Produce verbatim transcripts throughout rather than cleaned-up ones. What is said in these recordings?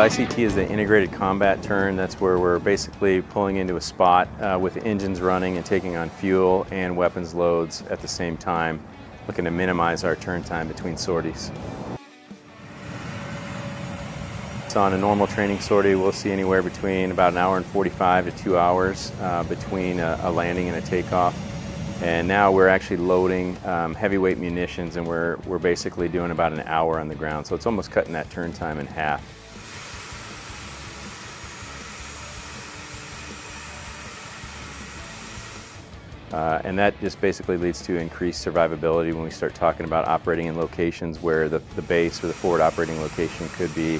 I C T is the Integrated Combat Turn. That's where we're basically pulling into a spot uh, with engines running and taking on fuel and weapons loads at the same time, looking to minimize our turn time between sorties. So on a normal training sortie, we'll see anywhere between about an hour and forty-five to two hours uh, between a, a landing and a takeoff. And now we're actually loading um, heavyweight munitions, and we're, we're basically doing about an hour on the ground. So it's almost cutting that turn time in half. Uh, and that just basically leads to increased survivability when we start talking about operating in locations where the, the base or the forward operating location could be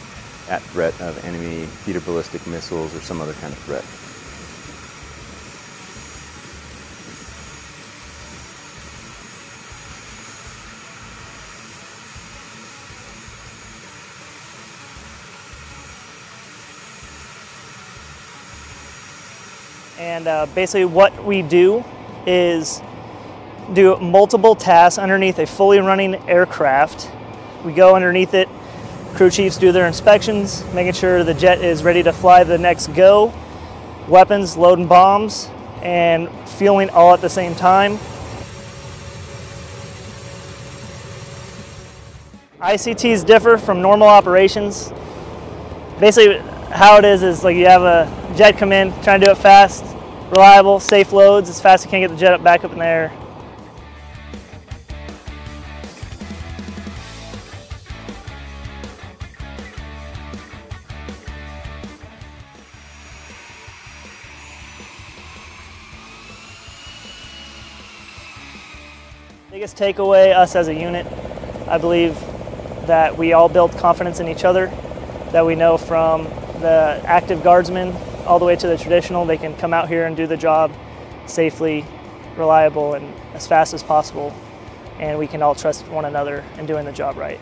at threat of enemy theater ballistic missiles or some other kind of threat. And uh, basically what we do is do multiple tasks underneath a fully running aircraft. We go underneath it, crew chiefs do their inspections, making sure the jet is ready to fly the next go, weapons, loading bombs, and fueling all at the same time. I C Ts differ from normal operations. Basically how it is is like you have a jet come in, try to do it fast, reliable, safe loads, as fast as you can, get the jet up back up in the air. Biggest takeaway, us as a unit, I believe that we all build confidence in each other, that we know from the active guardsmen all the way to the traditional, they can come out here and do the job safely, reliable, and as fast as possible, and we can all trust one another in doing the job right.